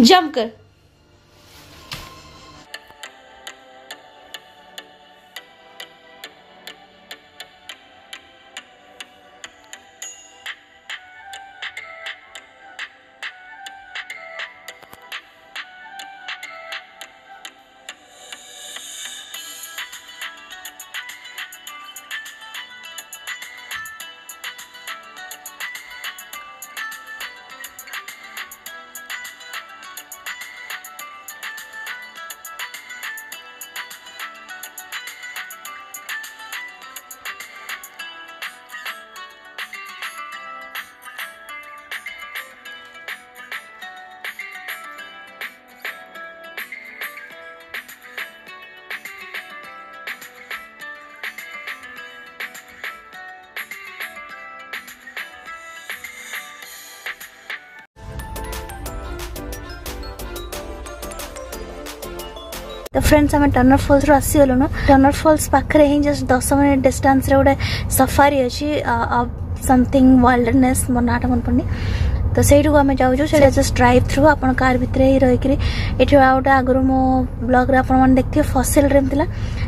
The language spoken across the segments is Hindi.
जंप कर। तो फ्रेंड्स आम टर्नर फॉल्स आसीगलुन। टर्नर फॉल्स पाखे ही जस्ट 10 मिनट डिस्टेंस रे गोटे सफारी अच्छी समथिंग वाइल्डनेस मो नाटा मन पड़नी। तो सही आम जाऊँ से जस्ट ड्राइव थ्रू आप कार भितर ही रहीकि गोटे आगुरी मो ब्लग आप देखिए फसिल रेमला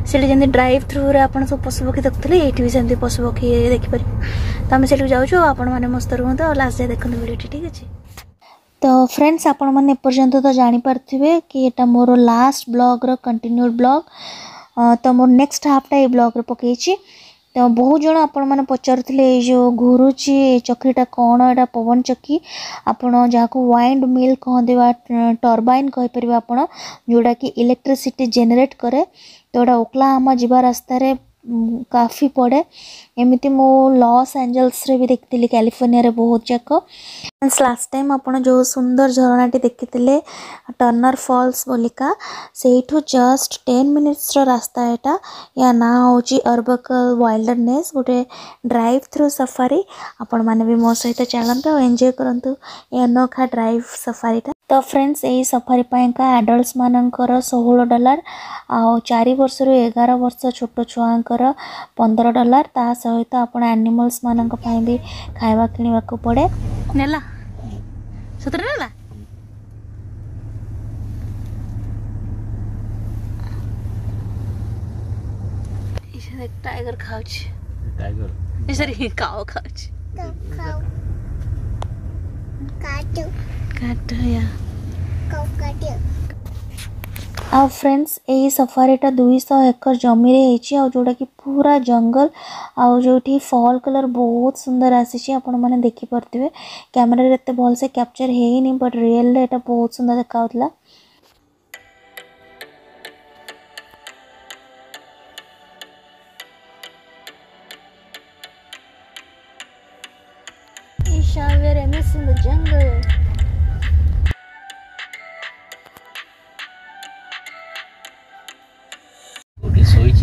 से जमी ड्राइव थ्रु रे आप सब पशुपक्षी देखुले ये भी सेमती पशुपक्षी देखिपर। तो आम से जाऊँ आपण मैंने मस्त रुहत और लास्ट जाए देखते भिडियो ठीक अच्छे। तो फ्रेंड्स आपण मैंने एपर्यंत तो जानीपे कि ये मोर लास्ट ब्लॉग रो कंटिन्यूड ब्लॉग। तो मोर नेक्स्ट हाफ्टा ये ब्लॉग रे पकई। तो बहुत जन आपण मैंने पचारुले जो घूरुची चक्रीटा कौन एटा पवन चक्की आपण जहाँ वाइंड मिल कहते टर्बाइन कहीपर आपण जोटा कि इलेक्ट्रिसिटी जेनेट करे। तो यहाँ ओक्लाहोमा जीवा रास्ता काफ़ी पड़े एमती मु लॉस एंजल्स रे भी देखी कैलिफोर्निया रे बहुत जाक। लास्ट टाइम आपन जो सुंदर झरणाटी देखी टर्नर फॉल्स बोलिका सेठू जस्ट 10 मिनट्स रास्ता एटा। या ना हूँ अर्बकल वाइल्डनेस गोटे ड्राइव थ्रू सफारी। आपण मैंने भी मो सहित चलता और एंजॉय करतु या अनोखा ड्राइव सफारीटा। तो फ्रेंड्स यही सफारी पाएंका एडल्ट्स मानकर $16 आ 4 वर्ष 11 वर्ष छोट छुआर $15 ता सहित आपण एनिमल्स मानक पाए भी खाइबा किनिबा को पड़े। नेला सतरे नेला इसे एक टाइगर खाउच टाइगर इसे काओ खाउच काटू आ। फ्रेंड्स यही सफारीटा 200 एकर जमी हो जोटा कि पूरा जंगल आउ जो फॉल कलर बहुत सुंदर आसी मैंने देखिपे कैमेरा एत भल से कैप्चर होनी बट रियल रे एटा बहुत सुंदर देखाउला।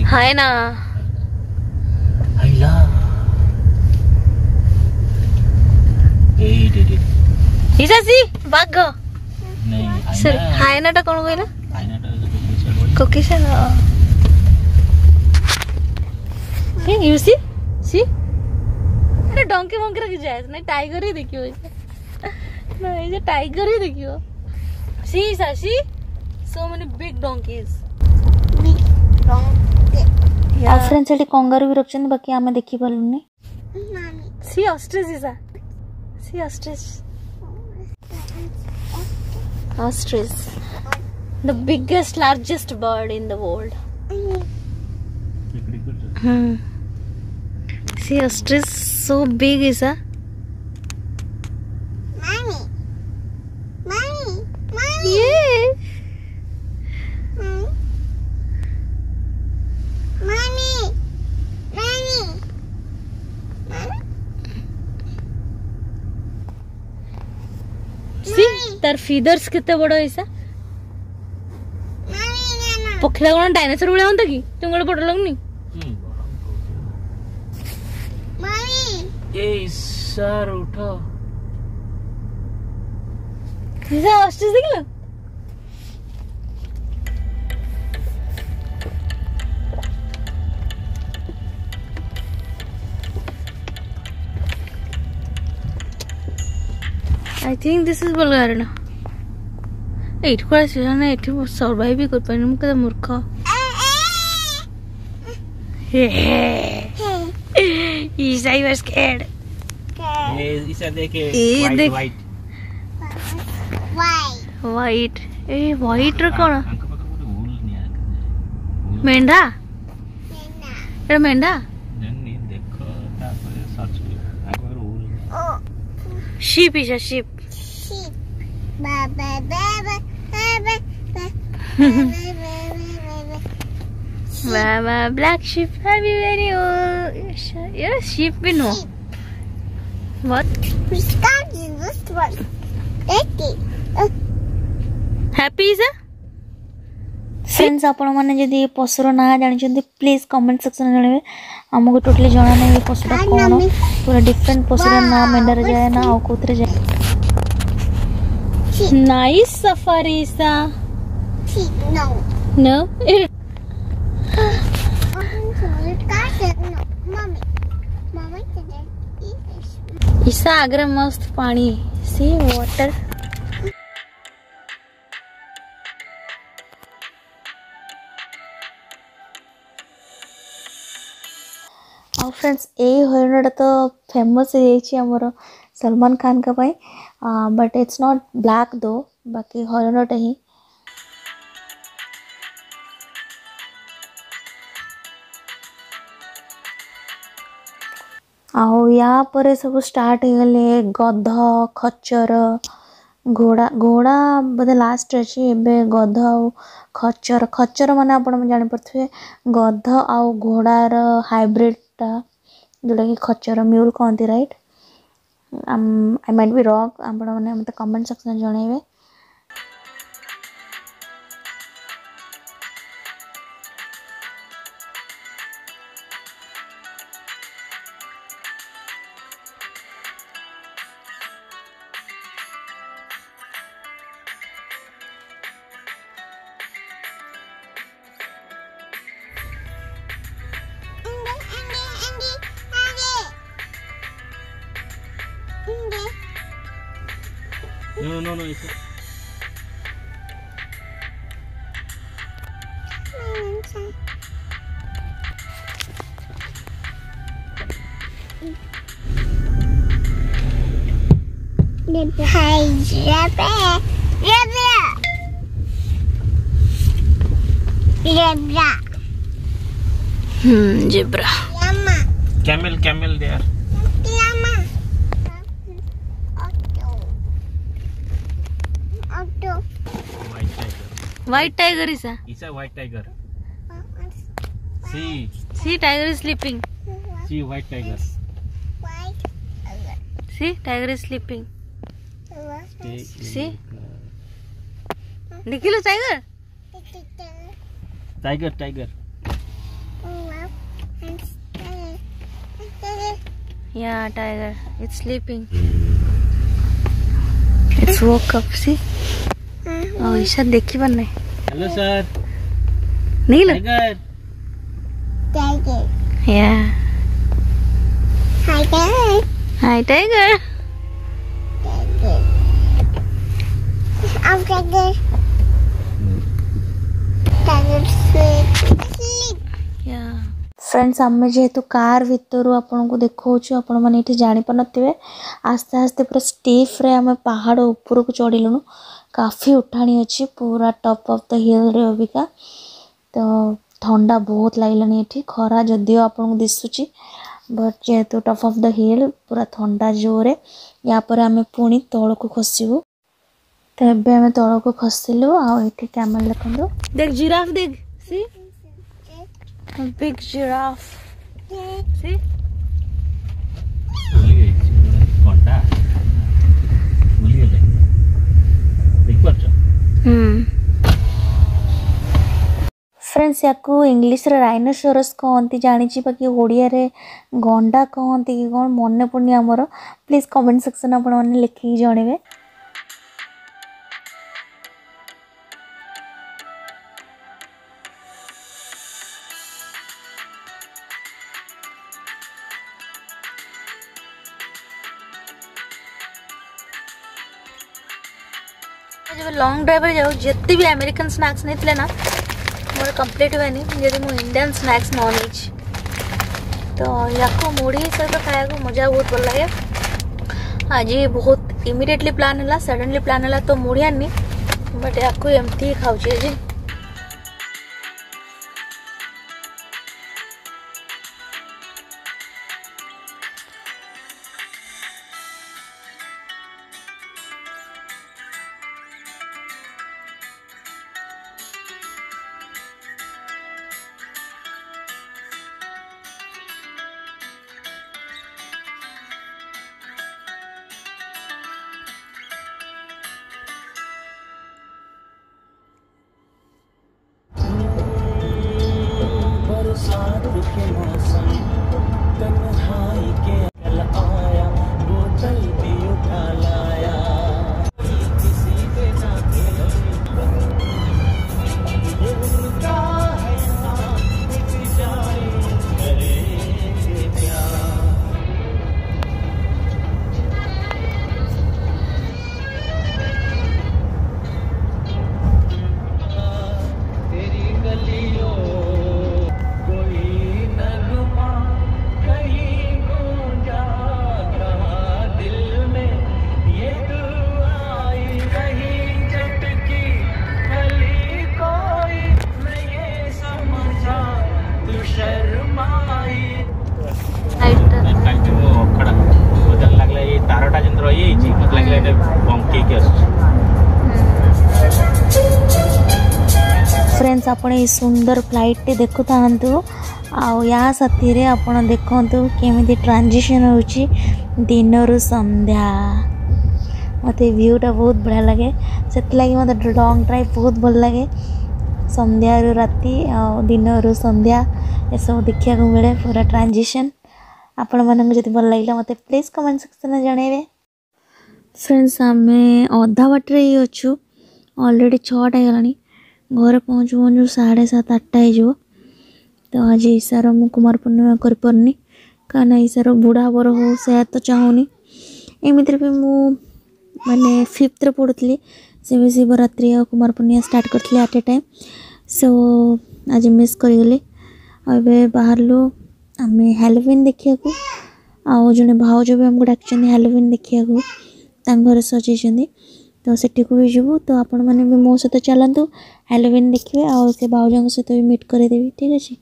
हाय ना हैला ए दे हिसासी भाग नहीं सर हाय नाटा कोन होइला हाय नाटा कोकेशन हे यू सी सी अरे डोंकी मंकी रे जाय नहीं टाइगर ही देखियो नहीं ये टाइगर ही देखियो सी हिसासी so many big donkeys big donkey. आ फ्रेंड्स एटी कंगारू भी रखछन बाकी आमे देखि पालुनी मामी सी ऑस्ट्रिच इसा सी ostrich ostrich the biggest largest bird in the world. सी ऑस्ट्रिच सो बिग इसा मामी मामी मामी ये तार फीदर्स कितने बड़ा है पखला कौन डायनासोर वाला होता कि तुम गोटे बड़ लगनी ए सर उठो इसे ऑस्ट्रिच देख लो I think this is Bulgarina. It was surviving good Murka. Yes, I was scared. White. White. White Menda? Menda? Sheep is a sheep. Sheep. Baba, black sheep. Have you any old? You're a sheep, we know. Sheep. What? We started this one. Happy is a? Friends, if you want to know what you are, please comment section. We will totally know what you are. You are different. Nice safari, sir. No. No? Isa agra mast pani. See water. Our friends, a famous Salman Khan ka bhai, but it's not black though. Baki horonot hi. आओ यहाँ पर सब start गले गधा खच्चर घोड़ा घोड़ा बदे last रची बे गधा खच्चर खच्चर माने आपण में जाने पड़ते हैं गधा आओ घोड़ा र hybrid टा जोड़ा कि खच्चर mule कौन थी right I might be wrong आपण माने हम तो comment section जाने वे No, it's not. Zebra. Camel there. White tiger is a. It's a white tiger. See, tiger is sleeping. See, white tiger. See, tiger is sleeping. See. Nikilo tiger. Tiger. Yeah, tiger. It's sleeping. It's woke up. See. Oh, Isha, dekhi banne. Hello, sir. Neil. Tiger. Yeah. Hi, tiger. I'm tiger. Tiger sleep. Yeah. Friends, amme jehetu car vitoru apanku dekhochu apan mane ethi jani panathibe aaste aaste pura stiff re ame pahad upuru ku chadilunu काफी उठानी अछि पूरा टॉप ऑफ द हिल रे अबिका तो ठंडा बहुत लागलनी एठी खरा जदियो आपन दिसुची बट जे तो टॉप ऑफ द हिल पूरा ठंडा जोरे या पर हमें पुनी तळ को खसिबो तबे हमें तळ को खसिलु आ एठी कैमल लखंदो देख जिराफ देख सी बिग जिराफ सी कोंटा फ्रेंड्स याकू इंग्लिश रे राइनोसोरस कोनती जानि छि बाकी ओडिया रे गोंडा कोनती की कोन मन्ने पडनी हमर प्लीज कमेंट सेक्शन आपन माने लिखि जणेबे जो लॉन्ग ड्राइव जाऊ जिते भी अमेरिकन स्नैक्स नहीं ना मोर कंप्लीट हुए जब मुझे इंडियन स्नैक्स नॉनवेज तो या मुढ़ी सहित खाया मजा बहुत भल लगे। आज बहुत इमिडिएटली प्लान है सडनली प्लान है तो मुढ़ी आनी बट या एमती खाऊँ आज। फ्रेंड्स आप सुंदर फ्लाइट टे देखु थांतु आ साथी रे आपण देखंतु केमिति ट्रांजिशन होची दिन रु संध्या मते व्यूटा बहुत बढ़िया लगे सेति लागि मते लॉन्ग ड्राइव बहुत भल लगे। संध्या रु राती आ दिन रु संध्या एसब देखा मिले पूरा ट्रांजिशन आपण मानक जति भल लागिला मते प्लीज कमेंट सेक्शन में जणाइबे। फ्रेंड्स आम अधा बाटे ही अच्छु अलरेडी छटा घर पहुँचू पहुँचू 7:30 8टा हो तो आज ईशार मुझ कुमार पूर्णिमा करपरनी कहना ईशार बुढ़ा बर हो से तो चाहूनी एमती भी मुझे 5th पढ़ुली से भी शिवरात्रि और कुमार पूर्णिमा स्टार्ट करी एट ए टाइम सो आज मिस करगली ए बाहरलु आम हालोविन देखा आउ जड़े भाज भी आमको डाक हालोविन देखा घर सजाई तो सेठी को भी जीवु तो आपण माने भी मो सहित चलतु हालोविन देखिए और से बाऊजा सहित भी मीट करे देवी ठीक अछि।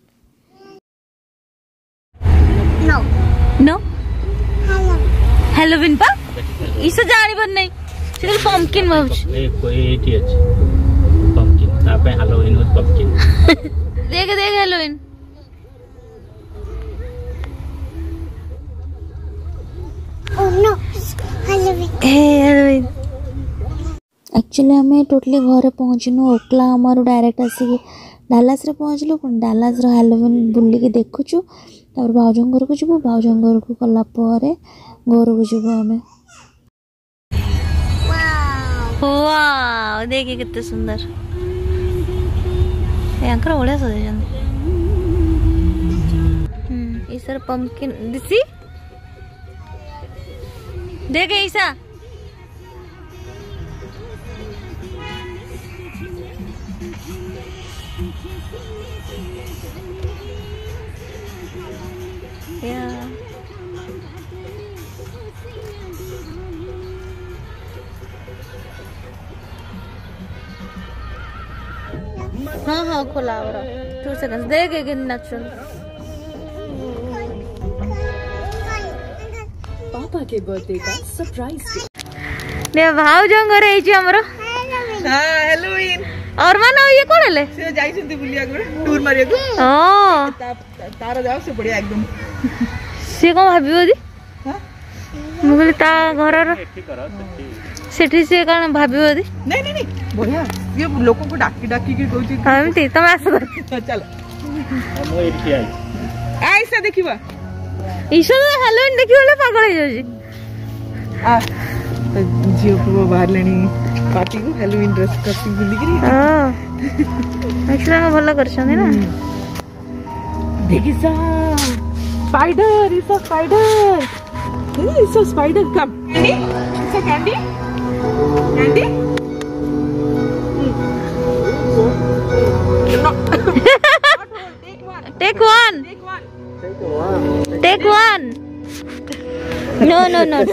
नो नो हालोविन पा इसे जानि बन नहीं सिर्फ पंपकिन बाबू ए कोई ठीक अछि पंपकिन तापे हालोविन हो पंपकिन देख देख हालोविन ओ नो हालोविन ए हालोविन एक्चुअली हमें टोटली घर पहुँचनु ओक्लाहोमा डायरेक्ट आसिक डालास पहुँचलु डालास हालोविन बुलिक देखुचु तापर भाउज घर को जीवु भाउज घर को गला घर को जीवु हमें वाओ देखे कितने सुंदर यांकर बढ़िया सजेशन ईसर पंपकिन दिसी देखे ईसा Yeah. हाँ हाँ खुला हो रहा 2 seconds देखे कि नेचुरल पापा के बर्थडे का सरप्राइज ले भाव जंग रे जी हमरो हां हेलोइन और मानो ये कोन ले से जाई सुनती बुलिया को टूर मारिया को हां तारा जाओ से बढ़िया एकदम से को भाबियो दी हां मुगले ता घरर सेठी से कारण भाबियो दी नहीं नहीं बढ़िया ये लोगों को डाकी डाकी के कहू छी हम ते तुम आसो चल हम एठी आई ऐसा देखिबा ईशो हेलोइन देखिबले पागल हो जी आ जियो को बाहर लेनी पार्टी को हेलोइन ड्रेस करती बुली गिरी हां एक्चुअली मैं भल्ला करछन है ना देखि सा spider is a spider is a spider come candy candy candy Take one. Take one. Take one. No.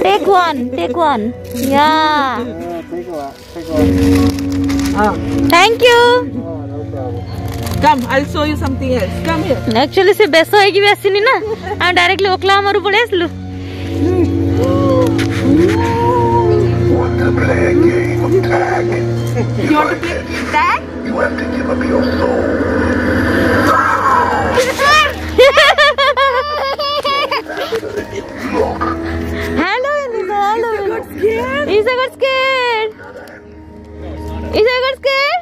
Take one. Take one. Yeah. Take one. Take one. Thank you. Oh, no problem. Come, I'll show you something else. Come here. Actually, se best hoegi vaisi ni na. I'm directly Oklahoma ru pade aslu. What the play game of tag? You want to play tag? You have to give up your soul. Hello, Anisa. Anisa got scared. Anisa got scared.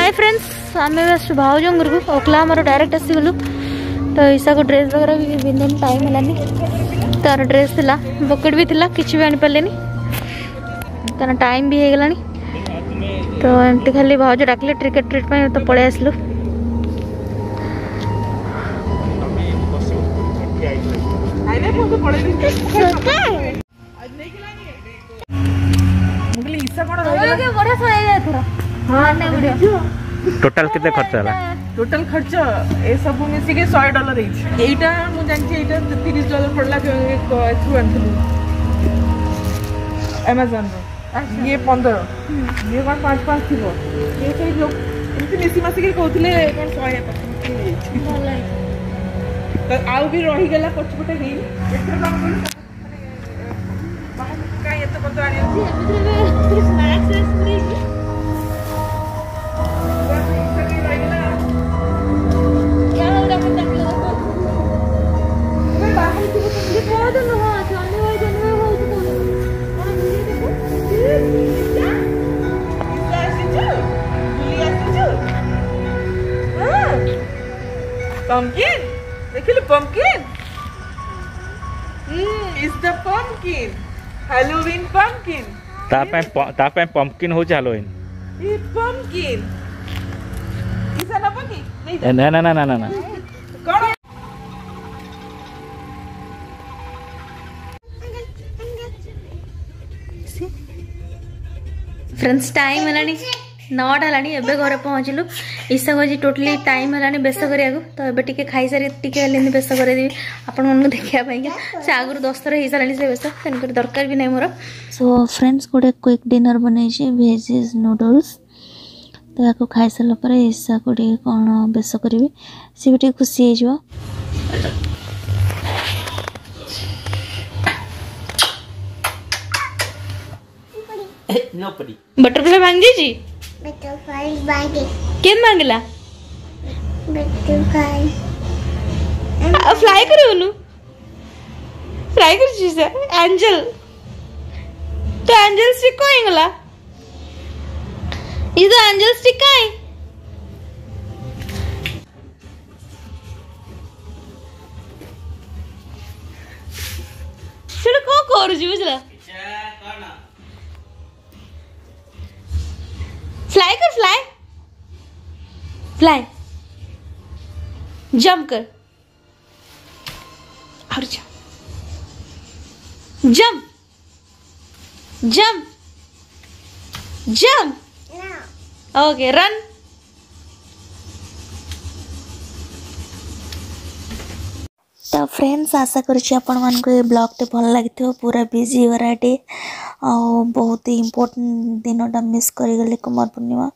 Hi friends, I'm Shubhavjung Guru. Oklahoma or direct as you look. तो ऐसा को dress वगैरह भी बिंदु time मिला नहीं. तारा dress थी ला, bucket भी थी ला, किच्छ भी आने पहले नहीं. तारा time भी है गला नहीं. तो एमती खाली भाज डाकले क्रिकेट ट्रीट में तो पळे आसलु आइने फोटो पळे आज नहीं खिलानी मुगली हिस्सा कोन रह गया बड़ा सोया गया थोड़ा हां नहीं वीडियो टोटल कितने खर्चा होला टोटल खर्चा ए सब मिसी के $100 हिच एटा मु जानथि एटा $30 पडला थ्रू अंतलु Amazon ये 15 ये बार 5-5 किलो ये कई लोग इतनी मिसी मासी के कोथले पर 100 है भले तो आउ भी रही गला पछपटे ही बेटर काम कर बाहर का ये तो बंद आ रही है इधर स्नैक्स है पूरी क्या हो रहा है तक लोग बाहर की तो बहुत ना Pumpkin? Look at the pumpkin. It's the pumpkin. Halloween pumpkin. Tapem pumpkin ho Halloween. It's pumpkin. Is that a pumpkin? No. Come on. Friends, time alani. नौट हलानी एबे घर पहुँचलु इस जी टोटली टाइम हलानी बेस करिया तो एबे टिके खाई सारी टिके हेलेनी बेस करे देबी आपण मन देखिया पई से आगुर 10 थरे हे सालानी से बेस तन कर दरकार भी नै मोर सो फ्रेंड्स गोडे क्विक डिनर बनै छी वेजेस नूडल्स तो याको खाई सला पर हिस्सा को टिके कोन बेस करबी से बिटे खुशी हे जो नोबडी बटरफ्लाई मांग जी जी बटरफ्लाई मांगे केन मांगला बटरफ्लाई आ फ्लाई करूनु फ्लाई कर जी से एंजल तो एंजल स्टिक कोइंगला इज द एंजल स्टिक काय सिड को कर जी बुझला अच्छा कोना फ्लाई कर फ्लाई फ्लाई जंप कर और jump jump jump okay run तो फ्रेंड्स आशा करुँच को ब्लॉग टे भल लगी पूरा बिजी वरा डे आ बहुत ही इम्पोर्टेंट दिनटा मिस करगले कुमार पूर्णिमा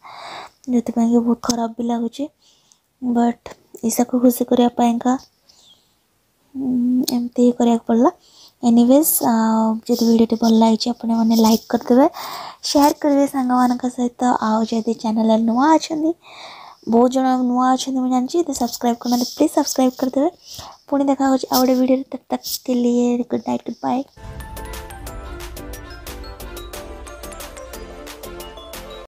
जो कि बहुत खराब भी लगुच बट ईसा को खुशी करवाईका एमती करा पड़ा एनिवेज जब वीडियो भल लगी आपण मैंने लाइक करदे शेयर करेंगे सांग मान सहित आउ जब चैनल नुआ अच्छा बहुत जन नुआ अच्छा मुझे जानी तो सब्सक्राइब करना प्लीज सब्सक्राइब करदे पुणी देखा हो आउ गोटे वीडियो तब तक के लिए गुड नाइट गुड बाय।